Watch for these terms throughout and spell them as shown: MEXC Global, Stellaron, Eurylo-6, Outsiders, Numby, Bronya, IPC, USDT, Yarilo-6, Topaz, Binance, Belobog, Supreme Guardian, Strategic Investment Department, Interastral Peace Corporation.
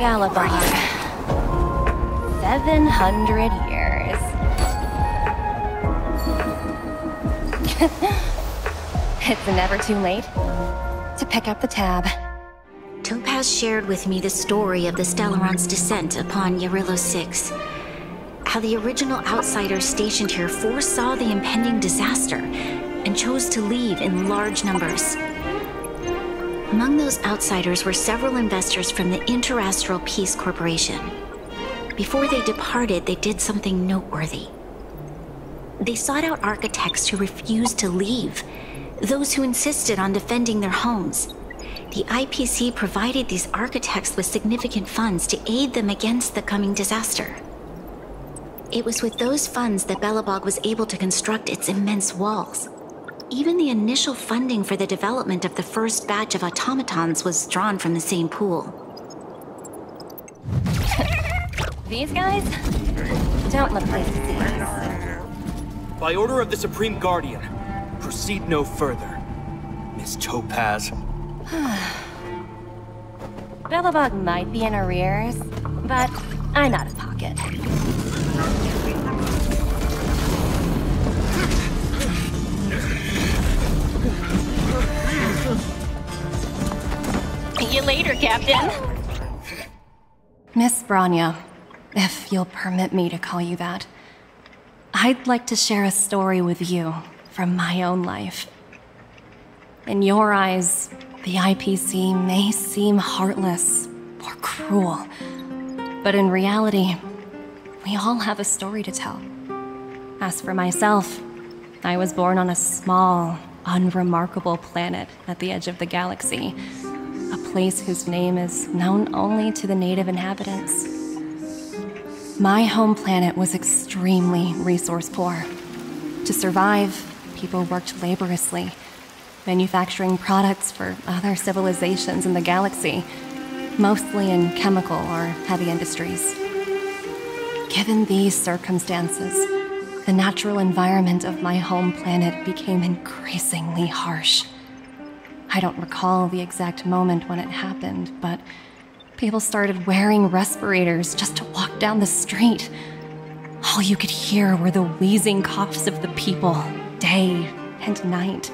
Calibon. 700 years. It's never too late to pick up the tab. Topaz shared with me the story of the Stellaron's descent upon Yarilo-6. How the original Outsiders stationed here foresaw the impending disaster and chose to leave in large numbers. Among those Outsiders were several investors from the Interastral Peace Corporation. Before they departed, they did something noteworthy. They sought out architects who refused to leave, those who insisted on defending their homes. The IPC provided these architects with significant funds to aid them against the coming disaster. It was with those funds that Belobog was able to construct its immense walls. Even the initial funding for the development of the first batch of automatons was drawn from the same pool. These guys? Don't look like these. By order of the Supreme Guardian, proceed no further, Miss Topaz. Belobog might be in arrears, but I'm out of pocket. See you later, Captain. Miss Bronya, if you'll permit me to call you that, I'd like to share a story with you from my own life. In your eyes, the IPC may seem heartless or cruel, but in reality, we all have a story to tell. As for myself, I was born on a small, unremarkable planet at the edge of the galaxy, a place whose name is known only to the native inhabitants. My home planet was extremely resource poor. To survive, people worked laboriously, manufacturing products for other civilizations in the galaxy, mostly in chemical or heavy industries. Given these circumstances, the natural environment of my home planet became increasingly harsh. I don't recall the exact moment when it happened, but people started wearing respirators just to walk down the street. All you could hear were the wheezing coughs of the people, day and night.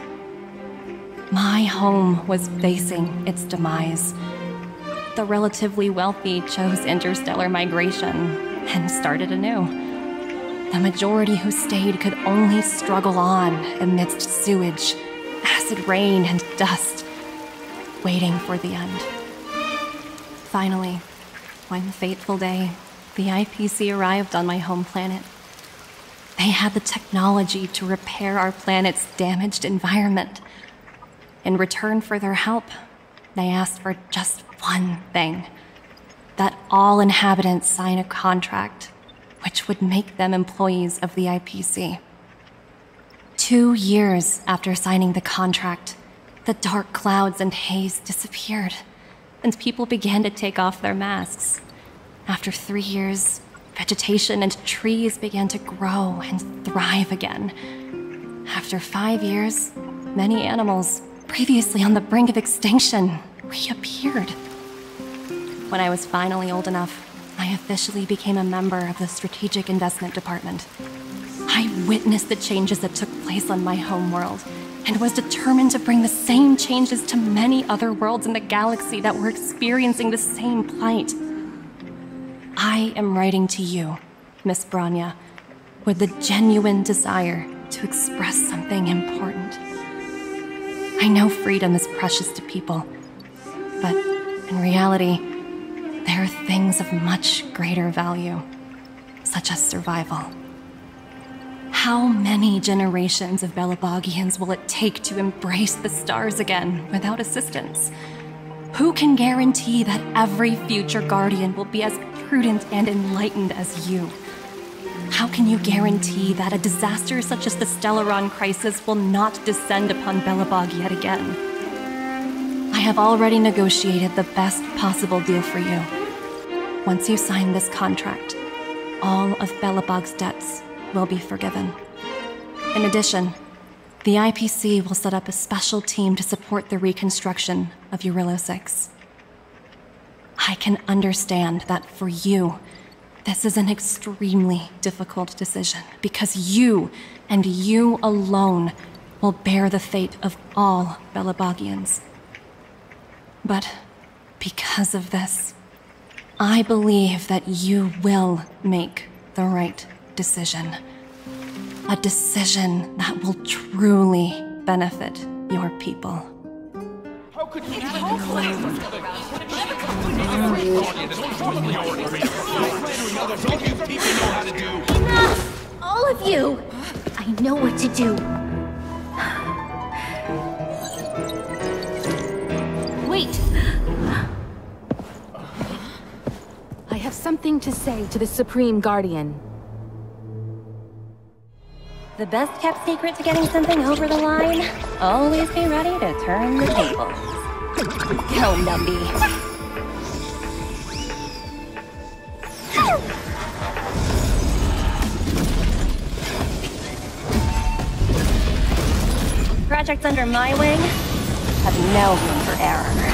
My home was facing its demise. The relatively wealthy chose interstellar migration and started anew. The majority who stayed could only struggle on amidst sewage, acid rain, and dust, waiting for the end. Finally, one fateful day, the IPC arrived on my home planet. They had the technology to repair our planet's damaged environment. In return for their help, they asked for just one thing, that all inhabitants sign a contract which would make them employees of the IPC. 2 years after signing the contract, the dark clouds and haze disappeared, and people began to take off their masks. After 3 years, vegetation and trees began to grow and thrive again. After 5 years, many animals previously on the brink of extinction reappeared. When I was finally old enough, I officially became a member of the Strategic Investment Department. I witnessed the changes that took place on my home world, and was determined to bring the same changes to many other worlds in the galaxy that were experiencing the same plight. I am writing to you, Miss Bronya, with the genuine desire to express something important. I know freedom is precious to people, but in reality, there are things of much greater value, such as survival. How many generations of Belobogians will it take to embrace the stars again without assistance? Who can guarantee that every future Guardian will be as prudent and enlightened as you? How can you guarantee that a disaster such as the Stellaron crisis will not descend upon Belobog yet again? I have already negotiated the best possible deal for you. Once you sign this contract, all of Belobog's debts will be forgiven. In addition, the IPC will set up a special team to support the reconstruction of Eurylo-6. I can understand that for you, this is an extremely difficult decision, because you, and you alone, will bear the fate of all Belobogians. But because of this, I believe that you will make the right decision. A decision that will truly benefit your people. Enough! All of you! I know what to do. Wait! I have something to say to the Supreme Guardian. The best kept secret to getting something over the line? Always be ready to turn the tables. Get home, Numby. Projects under my wing have no room for error.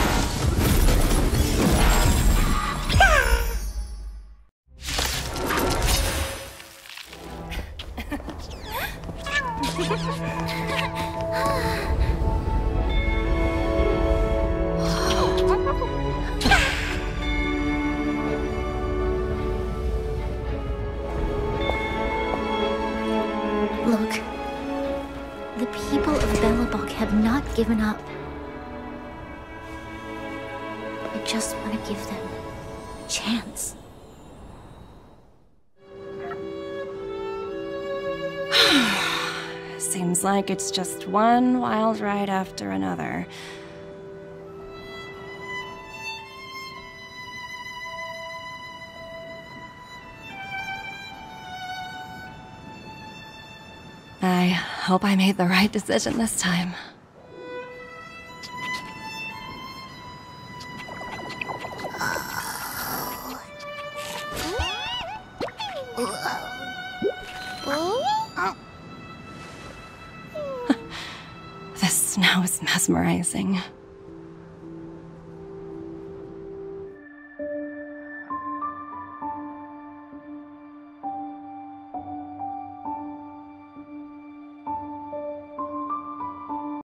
Given up. I just want to give them a chance. Seems like it's just one wild ride after another. I hope I made the right decision this time. Mesmerizing.